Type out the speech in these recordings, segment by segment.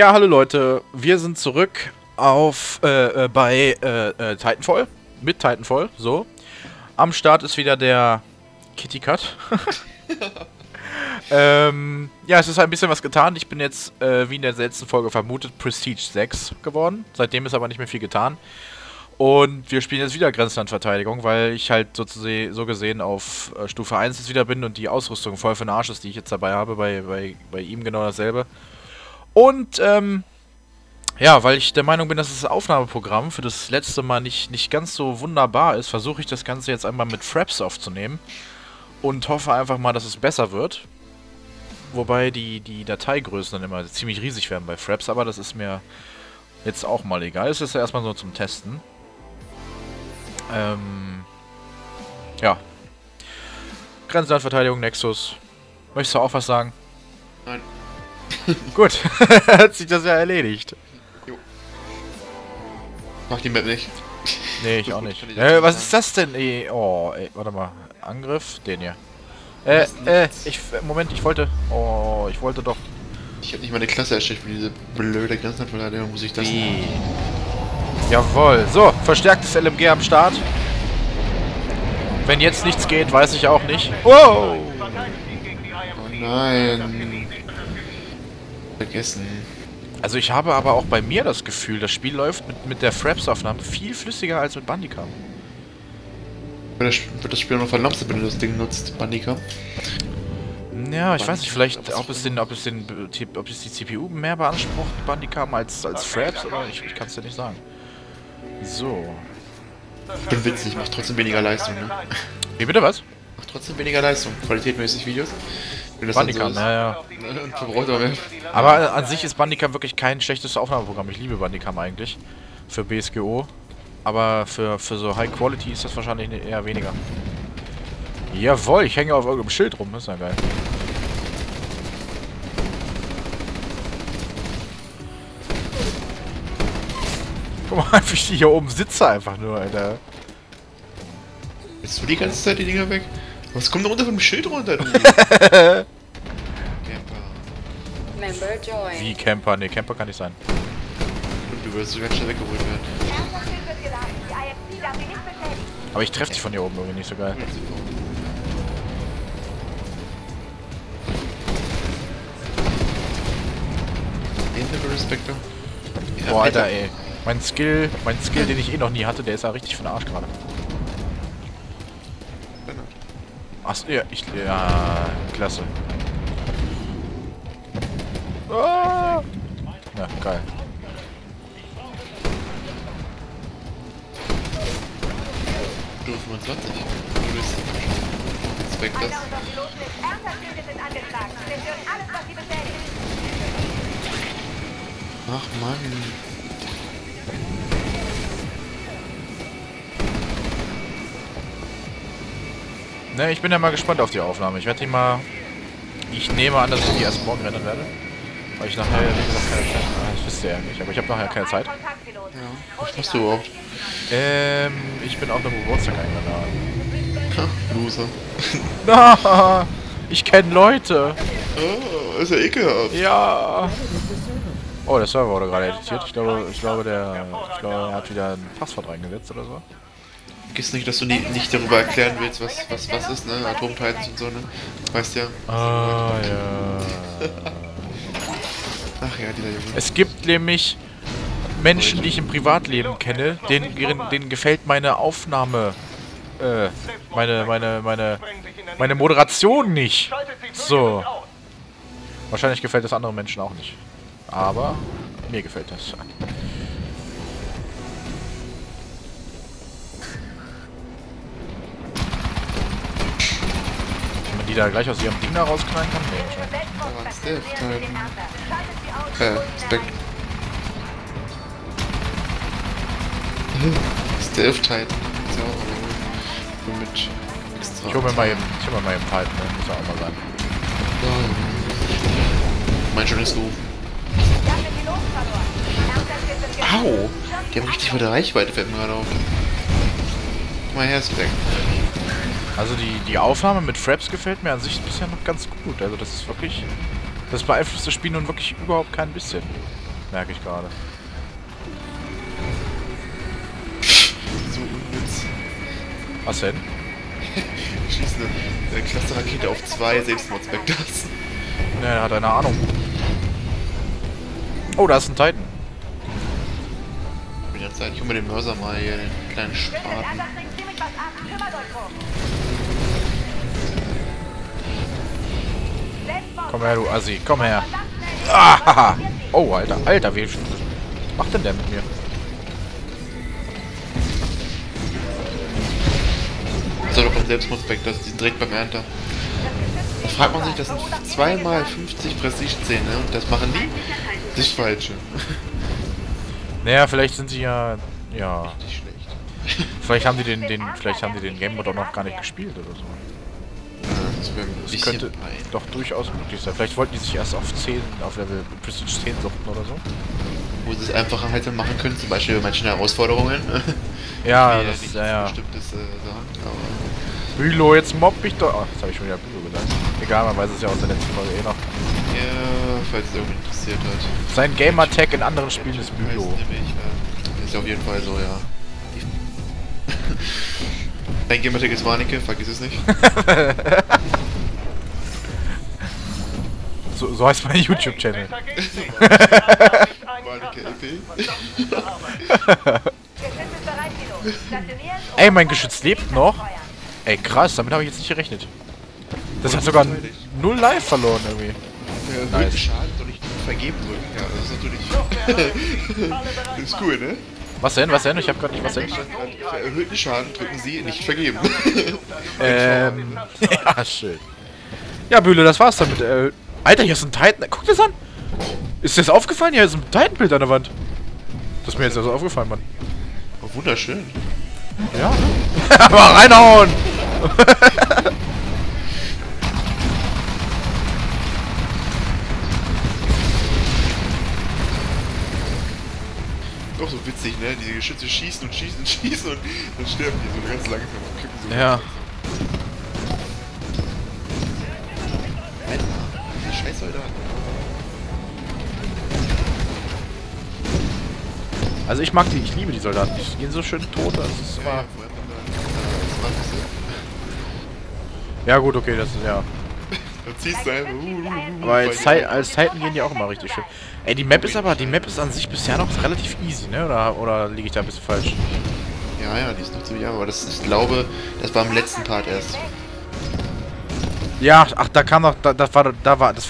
Ja, hallo Leute, wir sind zurück auf Titanfall, mit Titanfall, so. Am Start ist wieder der Kitty Cut. Ja, es ist ein bisschen was getan. Ich bin jetzt, wie in der letzten Folge vermutet, Prestige 6 geworden. Seitdem ist aber nicht mehr viel getan. Und wir spielen jetzt wieder Grenzlandverteidigung, weil ich halt so gesehen auf Stufe 1 jetzt wieder bin und die Ausrüstung voll für den Arsch ist, die ich jetzt dabei habe, bei ihm genau dasselbe. Und, ja, weil ich der Meinung bin, dass das Aufnahmeprogramm für das letzte Mal nicht ganz so wunderbar ist, versuche ich das Ganze jetzt einmal mit Fraps aufzunehmen und hoffe einfach mal, dass es besser wird. Wobei die Dateigrößen dann immer ziemlich riesig werden bei Fraps, aber das ist mir jetzt auch mal egal. Das ist ja erstmal so zum Testen. Ja. Grenzlandverteidigung, Nexus. Möchtest du auch was sagen? Nein. Gut. Hat sich das ja erledigt. Jo. Mach die Map nicht. Nee, ich auch nicht. Was ist das denn? Oh, ey, warte mal. Angriff? Den hier. Moment, ich wollte... Oh, ich wollte doch... Ich hab nicht mal eine Klasse erstellt für diese blöde Grenzlandverteidigung, muss ich das... Jawohl. So, verstärktes LMG am Start. Wenn jetzt nichts geht, weiß ich auch nicht. Wow! Oh nein. Vergessen. Also ich habe aber auch bei mir das Gefühl, das Spiel läuft mit der Fraps-Aufnahme viel flüssiger als mit Bandicam. Wird das Spiel noch verlamst, wenn du das Ding nutzt, Bandicam? Ja, ich weiß nicht, vielleicht ob es die CPU mehr beansprucht, Bandicam, als Fraps, oder ich kann es dir nicht sagen. So. Ich bin witzig, macht trotzdem weniger Leistung, ne? Wie bitte, was? Macht trotzdem weniger Leistung, qualitätmäßig Videos. Bandicam, so ja. Aber an sich ist Bandicam wirklich kein schlechtes Aufnahmeprogramm. Ich liebe Bandicam eigentlich. Für BSGO. Aber für so High Quality ist das wahrscheinlich eher weniger. Jawohl, ich hänge auf irgendeinem Schild rum, das ist ja geil. Guck mal, wie ich hier oben sitze einfach nur, Alter. Willst du die ganze Zeit die Dinger weg? Was kommt da runter vom Schild runter, du? Camper. Wie Camper? Ne, Camper kann nicht sein. Du wirst so ganz schnell weggeholt werden. Aber ich treffe dich von hier oben irgendwie nicht so geil. Boah, Alter, ey. Mein Skill, den ich eh noch nie hatte, der ist ja richtig für den Arsch gerade. Achso, ja, ja, klasse. Ah! Ja, geil. Du 25. Du bist jetzt weg, das. Ach, Mann. Ne, ich bin ja mal gespannt auf die Aufnahme. Ich werde die mal... Ich nehme an, dass ich die erst morgen rennen werde. Weil ich nachher... Das wisst ihr ja nicht, aber ich habe nachher keine Zeit. Ja, was machst du überhaupt? Ich bin auf einem Geburtstag eingeladen. Ha, Loser. Na, ich kenne Leute. Oh, ist ja ekelhaft. Ja. Oh, der Server wurde gerade editiert. Ich glaube, er hat wieder ein Passwort reingesetzt oder so. Vergiss nicht, dass du nicht darüber erklären willst, was ist, ne? Atomtitans und so, ne? Weißt ja. Ah, ja. Ach ja, dieser Junge. Es gibt nämlich Menschen, die ich im Privatleben kenne, denen gefällt meine Aufnahme, meine Moderation nicht. So. Wahrscheinlich gefällt das anderen Menschen auch nicht. Aber mir gefällt das. Die da gleich aus ihrem Ding da rausknallen kann? Nee, Stealth-Titan. Ich hol mir mal eben Titan, ne? Muss ja auch mal sein. Mein schönes Ruf. Au! Die haben richtig mit der Reichweite, fällt mir gerade auf. Mal her, Speck. Also die Aufnahme mit Fraps gefällt mir an sich bisher noch ganz gut. Also das ist wirklich... Das beeinflusst das Spiel nun wirklich überhaupt kein bisschen. Merke ich gerade. So unnütz. Was denn? Ich schieße eine Clusterrakete auf 2 Selbstmordspectors. Ja, er hat eine Ahnung. Oh, da ist ein Titan. Ich bin jetzt eigentlich über den Mörser mal hier den kleinen Spaten. Komm her, du Assi, komm her. Ah, oh, Alter, Alter, wie macht denn der mit mir? So, doch beim Selbstmordspector, das ist direkt beim Ernter. Da fragt man sich, das sind zweimal 50 Prestige-Szenen, ne? Und das machen die sich falsche. Naja, vielleicht sind sie ja... ja... richtig schlecht. Vielleicht haben die den Game-Mod auch noch gar nicht gespielt oder so. Das könnte doch durchaus möglich sein. Vielleicht wollten die sich erst auf 10, auf Level Prestige 10 suchten oder so. Wo sie es einfacher halt machen können, zum Beispiel bei manchen Herausforderungen. Ja, das ist ja... bestimmtes Sachen, aber... Bülow, jetzt mobb mich doch... Ach, jetzt habe ich schon wieder Bülow gesagt. Egal, man weiß es ja aus der letzten Folge eh noch. Ja, falls es irgendwie interessiert hat. Sein Gamertag in anderen Spielen ist Bülow. Ist ja auf jeden Fall so, ja. Dein Gamertag ist Warnecke, vergiss es nicht. So heißt mein YouTube-Channel. Ey, mein Geschütz lebt noch. Ey, krass, damit habe ich jetzt nicht gerechnet. Das hat sogar 0 Life verloren irgendwie. Nice. Schaden und nicht vergeben drücken. Ja, das ist natürlich... das ist cool, ne? Was denn? Was denn? Ich hab grad nicht was denn. Für erhöhten Schaden drücken Sie nicht vergeben. Ja, schön. Ja, Bühle, das war's damit. Alter, hier ist ein Titan. Guck dir das an! Ist dir das aufgefallen? Hier ist ein Titanbild an der Wand. Das ist mir jetzt also aufgefallen, Mann. Oh, wunderschön. Ja, ne? Aber reinhauen! Auch so witzig, ne? Diese Geschütze schießen und schießen und schießen und dann sterben die so ganz langsam und kippen so. Ja. Alter, diese scheiß Soldaten. Also ich mag die, ich liebe die Soldaten. Die gehen so schön tot, das ist immer... Ja, ja gut, okay, das ist ja... Dann ziehst du einfach... Aber als Titan gehen die auch immer richtig schön. Ey, die Map ist an sich bisher noch relativ easy, ne? Oder liege ich da ein bisschen falsch? Ja, ja, die ist noch ziemlich, aber das, ich glaube, das war im letzten Part erst. Ja, ach, da kam noch, das war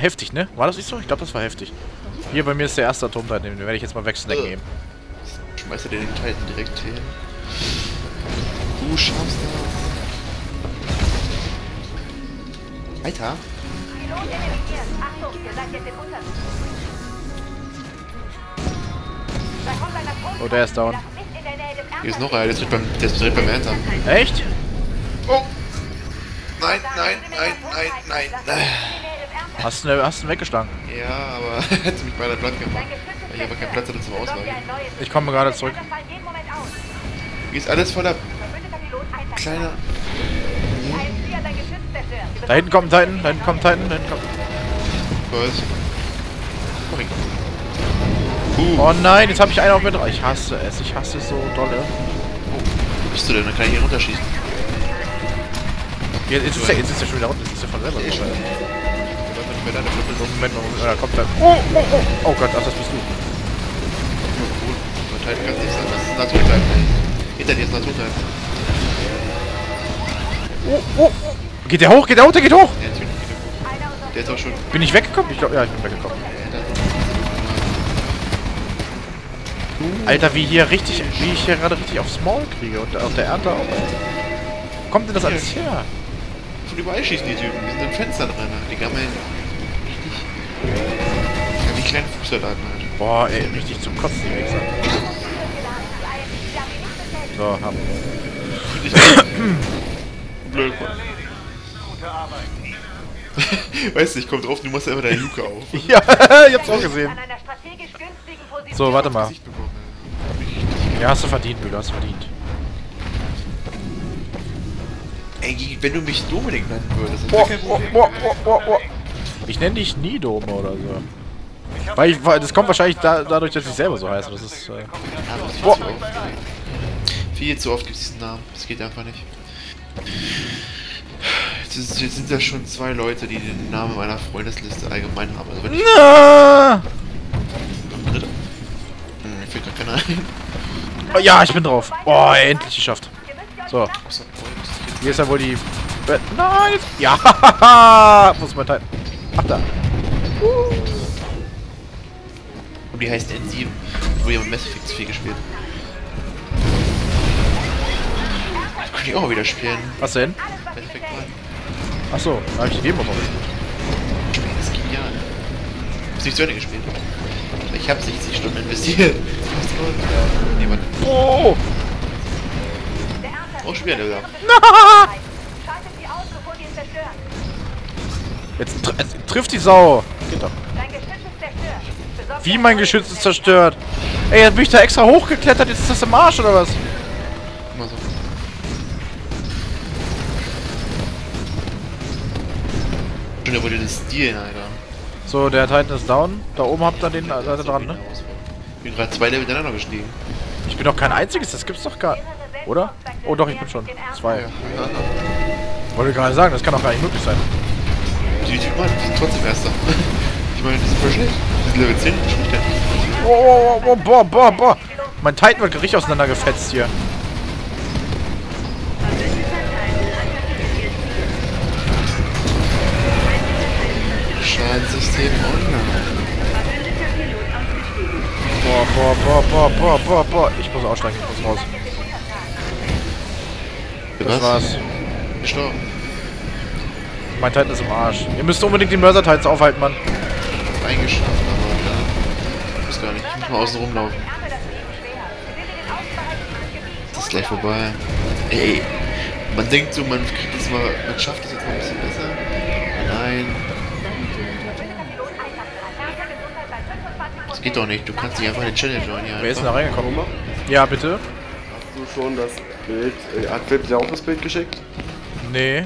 heftig, ne? War das nicht so? Ich glaube, das war heftig. Hier bei mir ist der erste Atomteil, den werde ich jetzt mal wegsnacken eben. Schmeißt du den Titan direkt hin? Du schaffst das. Alter. Oh, der ist down. Hier ist noch einer, der ist direkt beim Enter. Echt? Oh! Nein, nein, nein, nein, nein, nein. Hast du ihn weggeschlagen? Ja, aber hätte mich beinahe platt gemacht. Ich habe keinen Platz zum Ausweichen. Ich komme gerade zurück. Hier ist alles voller kleiner... Da hinten kommt ein Titan, da hinten kommt Titan, da hinten kommt... Was? Oh nein, jetzt habe ich einen auf mir drauf. Ich hasse es so dolle. Oh, wo bist du denn? Dann kann ich hier runterschießen. Jetzt ist er schon wieder runter, jetzt ist er von selber. Moment, da kommt er. Oh, oh, oh! Oh Gott, ach, das bist du. Gut, Titan kann nichts anderes. Naturteil. Hinter dir ist Naturteil. Oh, oh! Geht der hoch? Geht der hoch? Der geht hoch! Ja, natürlich geht der hoch. Der ist auch schon... Bin ich weggekommen? Ich glaube, ja, ich bin weggekommen. Alter, wie ich hier gerade richtig auf Small kriege und auf der Ernte auch. Wo kommt denn das alles her? Von überall schießen die Typen, die sind im Fenster drin, die Gammeln. Richtig. Ja, die kleinen Fußsoldaten halt. Boah, ey, richtig zum Kotzen, die Wechsel. So, haben wir. Blöd, Mann. Weißt du, ich komm drauf, du machst ja immer deine Luke auf. Ja, ich hab's auch gesehen. So, warte mal. Ja, hast du verdient, Bühler, hast du verdient. Ey, wenn du mich Dominik nennen würdest, das ist kein Problem. Ich nenne dich nie Dome oder so. Weil ich, das kommt wahrscheinlich dadurch, dass ich selber so heiße. Das ist. Boah. Viel zu oft gibt es diesen Namen. Das geht einfach nicht. Jetzt sind da schon zwei Leute, die den Namen meiner Freundesliste allgemein haben. Also wenn ich mir fällt gar keiner ein. Oh, ja, ich bin drauf. Oh, endlich geschafft. So. Hier ist ja wohl die. Nein! Ja! Muss man teilen. Ach da. Und die heißt N7. Wurde ja mit Mass Effect 4 gespielt. Das könnte ich auch mal wieder spielen. Was denn? Mass Effect 1. Achso, da habe ich die Demo noch gespielt. Das ist genial. Ich hab's nicht zu Ende gespielt. Ich habe 60 Stunden investiert. Nee, Mann. Oh! Oh, schwer, Digga. Jetzt trifft die Sau. Geht doch. Wie mein Geschütz ist zerstört. Ey, jetzt bin ich da extra hochgeklettert. Jetzt ist das im Arsch, oder was? Immer so. Schön, der wollte den Stil, Alter. So, der Titan ist down. Da oben habt ihr den Leiter dran, ne? Ich bin gerade 2 Level miteinander gestiegen. Ich bin doch kein einziges. Das gibt's doch gar nicht. Oder? Oh doch, ich bin schon. 2. Ja. Wollte gerade sagen, das kann doch gar nicht möglich sein. Die Typen sind trotzdem Erster. Ich meine, das ist voll schlecht. Das ist Level 10, schlecht. Oh, oh, oh, boah, boah, boah. Mein Titan wird richtig auseinandergefetzt hier. Schadenssystem online. Boah, boah, boah, boah, boah, boah, boah. Ich muss aussteigen, ich muss raus. Das war's. Gestorben. Mein Titan ist im Arsch. Ihr müsst unbedingt die Mörser-Titans aufhalten, Mann. Eingeschlafen, aber ja. Muss gar nicht. Ich muss mal außen rumlaufen. Das ist gleich vorbei. Ey. Man denkt so, man kriegt das mal. Man schafft das jetzt mal ein bisschen besser. Nein. Das geht doch nicht. Du kannst nicht einfach eine Challenge joinen. Wer ist denn da reingekommen? Ja, bitte. Hast du schon das Bild? Hat Philipp dir auch das Bild geschickt? Nee.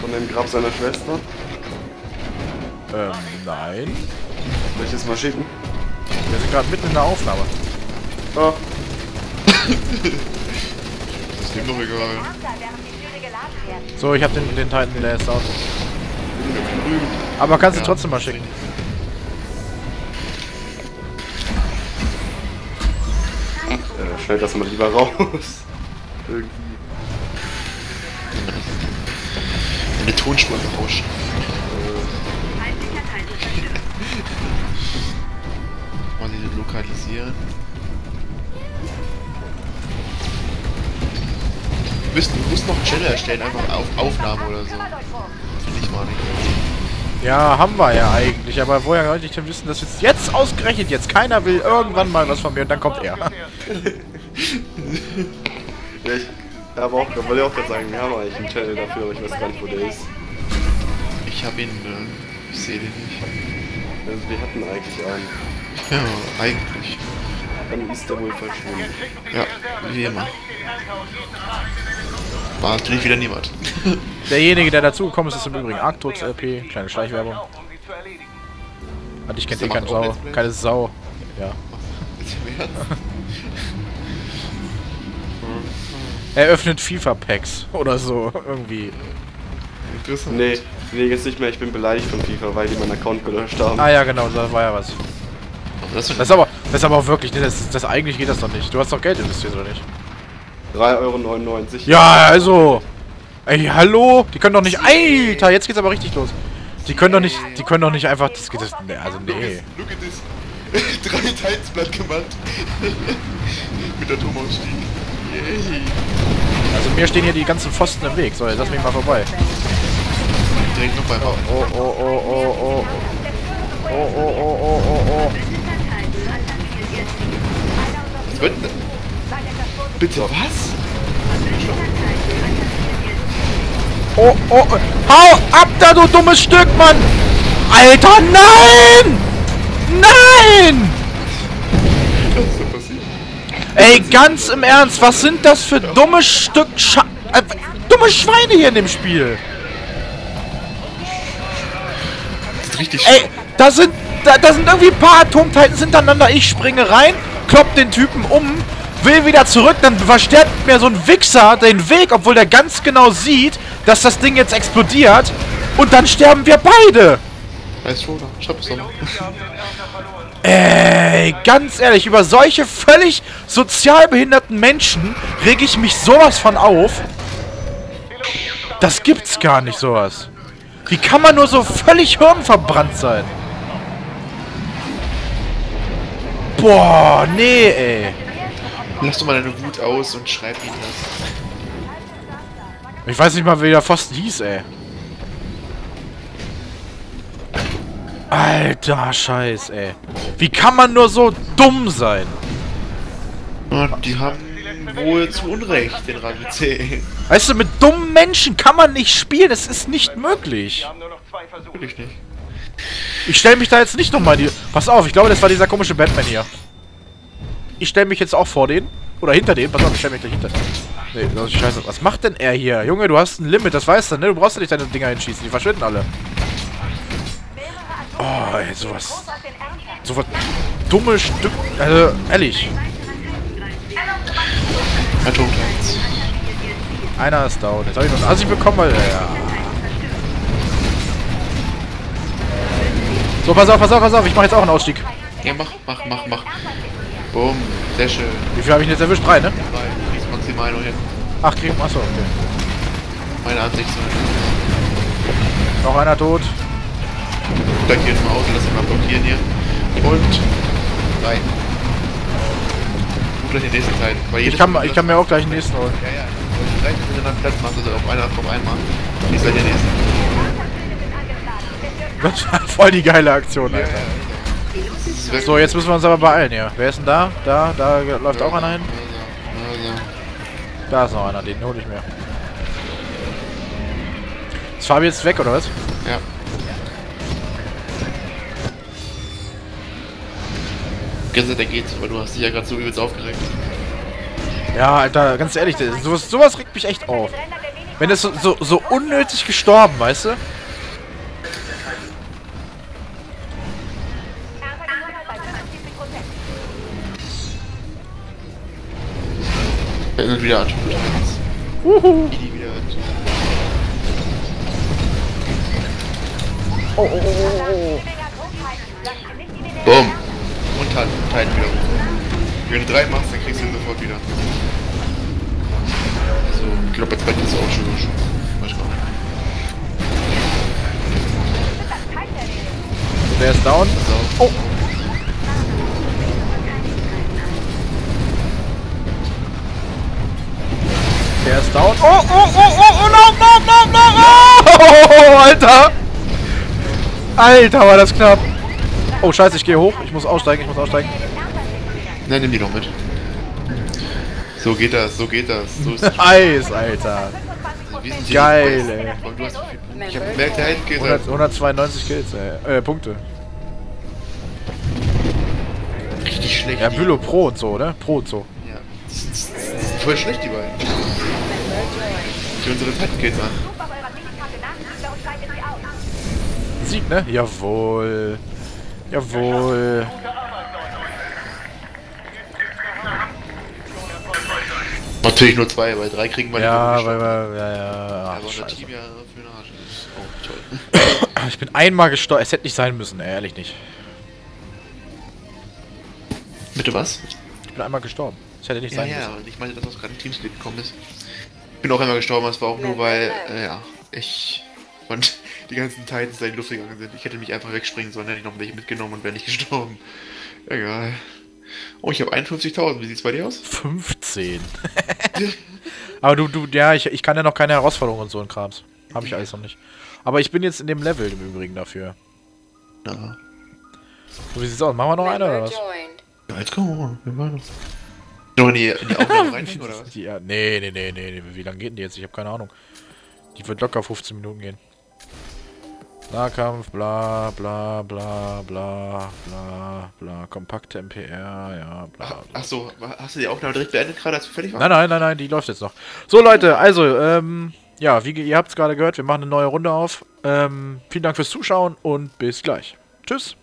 Von dem Grab seiner Schwester? Nein. Soll ich das mal schicken? Wir sind gerade mitten in der Aufnahme. Ah. Das nimmt doch egal. So, ich hab den Titan, der ist out. Aber kannst du trotzdem mal schicken. Schnell das mal lieber raus. Irgendwie. Eine Tonspur rauscht. Mal den lokalisieren. Du musst noch einen Channel erstellen, einfach auf Aufnahme oder so. Finde ich mal nicht. Ja, haben wir ja eigentlich, aber woher wollte ich denn wissen, dass jetzt ausgerechnet jetzt keiner will irgendwann mal was von mir und dann kommt er. Ja, aber auch, da wollte ich auch gerade sagen, wir haben eigentlich einen Channel dafür, aber ich weiß gar nicht, wo der ist. Ich hab ihn, ich sehe den nicht. Also wir hatten eigentlich einen. Ja, eigentlich. Dann ist der wohl verschwunden. Ja, wie immer. War natürlich wieder niemand. Derjenige, der dazugekommen ist, ist im Übrigen Arctux LP, kleine Schleichwerbung. Ich kenne eh keine Sau. Keine Sau. Ja. Er öffnet FIFA-Packs oder so, irgendwie. Nee, jetzt nicht mehr, ich bin beleidigt von FIFA, weil die meinen Account gelöscht haben. Ah ja, genau, da war ja was. Das ist aber auch wirklich, das eigentlich geht das doch nicht. Du hast doch Geld investiert, oder nicht? 3,99 €. Ja, also! Ey, hallo! Die können doch nicht... Alter, jetzt geht's aber richtig los. Die können doch nicht einfach... Das geht das... Nee, also nee. Look at this. 3 Titans gemacht. Mit der Turm ausstiegen. Also mir stehen hier die ganzen Pfosten im Weg. So, jetzt lass mich mal vorbei. Direkt noch bei Bau. Oh, oh, oh, oh, oh. Oh, oh, oh, oh, oh, oh. Was wird denn? Bitte, was? Oh, oh, oh. Hau ab da, du dummes Stück, Mann! Alter, nein! Nein! Was ist denn passiert? Ey, ganz im Ernst, was sind das für dumme Stück dumme Schweine hier in dem Spiel? Das ist richtig. Ey, da sind Da sind irgendwie ein paar Atom-Titans hintereinander. Ich springe rein, klopp den Typen um, will wieder zurück. Dann verstärkt mir so ein Wichser den Weg, obwohl der ganz genau sieht, dass das Ding jetzt explodiert. Und dann sterben wir beide. Weiß schon, ich hab's doch. Ey, ganz ehrlich, über solche völlig sozial behinderten Menschen reg ich mich sowas von auf. Das gibt's gar nicht, sowas. Wie kann man nur so völlig hirnverbrannt sein? Boah, nee, ey. Lass doch mal deine Wut aus und schreib ihn das. Ich weiß nicht mal, wie der Pfosten hieß, ey. Alter Scheiß, ey. Wie kann man nur so dumm sein? Die haben wohl zu Unrecht den Rang 10. Weißt du, mit dummen Menschen kann man nicht spielen. Das ist nicht möglich. Natürlich nicht. Ich stelle mich da jetzt nicht nochmal die... Pass auf, ich glaube, das war dieser komische Batman hier. Ich stelle mich jetzt auch vor den. Oder hinter den. Pass auf, ich stelle mich gleich hinter den. Nee, das ist scheiße. Was macht denn er hier? Junge, du hast ein Limit, das weißt du, ne? Du brauchst ja nicht deine Dinger hinschießen. Die verschwinden alle. Oh, ey, sowas. Sowas dumme Stück. Also, ehrlich. Einer ist down. Jetzt habe ich noch einen Assi bekommen, weil. Ja. So, pass auf, pass auf, pass auf. Ich mache jetzt auch einen Ausstieg. Ja, mach. Boom. Sehr schön. Wie viel habe ich denn jetzt erwischt? 3, ne? 3. Kriegst maximal nur hin. 8 kriegen. Achso, okay. Meine Ansicht so. Noch einer tot. Blockiert im Auto, lass ihn mal blockieren hier. Und rein. Gleich den nächsten rein. Ich kann mir auch gleich den nächsten holen. Ja. Und rein hintereinander Platz machen, also auf einmal. Ich seid der nächste. Das voll die geile Aktion, Alter. Ja. So, jetzt müssen wir uns aber beeilen, ja. Wer ist denn da? Da läuft ja, auch einer hin. Ja. Da ist noch einer, den hole ich mir. Ist Fabi jetzt weg, oder was? Ja. Der geht, weil du hast dich ja gerade so übelst aufgeregt. Ja, Alter, ganz ehrlich, sowas regt mich echt auf. Wenn das so unnötig gestorben, weißt du? Er ist wieder an. Uhu. Oh. Boom. Und halt wieder. Wenn du 3 machst, dann kriegst du ihn sofort wieder. Also, ich glaube, jetzt ist auch schon durch. Der ist down. Oh! Der ist down. Oh, no! Oh, Alter! Alter, war das knapp! Oh, scheiße, ich gehe hoch. Ich muss aussteigen. Nein, nimm die doch mit. So geht das. So ist Eis, Alter. Geil, ey. Ich hab gemerkt, der Held geht. 192 Kills, ey. Punkte. Richtig schlecht. Ja, Bülow Pro und so, ne? Pro und so. Ja. Voll schlecht, die beiden. Die unsere Fettkills an. Sieg, ne? Jawohl. Jawohl. Natürlich nur 2, weil 3 kriegen wir ja, nicht. Ja. Ach, unser Team ja für den Arsch ist. Oh, toll. Ich bin einmal gestorben. Es hätte nicht sein müssen, ehrlich nicht. Bitte was? Ich bin einmal gestorben. Es hätte nicht sein müssen. Ja, und ich meine, dass das gerade im Teamspeak gekommen ist. Ich bin auch einmal gestorben, das war auch nur, weil, und die ganzen Titans da in die Luft gegangen sind. Ich hätte mich einfach wegspringen sollen, hätte ich noch welche mitgenommen und wäre nicht gestorben. Egal. Oh, ich habe 51.000. Wie sieht's bei dir aus? 15. Aber ich kann ja noch keine Herausforderungen und so ein Krams. Habe ich alles noch nicht. Aber ich bin jetzt in dem Level im Übrigen dafür. Ja. So, wie sieht's aus? Machen wir noch eine oder was? Ja, jetzt kommen wir mal. Noch in die Aufnahme reinhängen oder was? Ja, nee. Wie lange geht denn die jetzt? Ich habe keine Ahnung. Die wird locker 15 Minuten gehen. Nahkampf, bla. Kompakte MPR, ja, bla. Achso, hast du die Aufnahme direkt beendet gerade, als du fertig warst? Nein, die läuft jetzt noch. So, Leute, also, ja, wie ihr habt es gerade gehört, wir machen eine neue Runde auf. Vielen Dank fürs Zuschauen und bis gleich. Tschüss.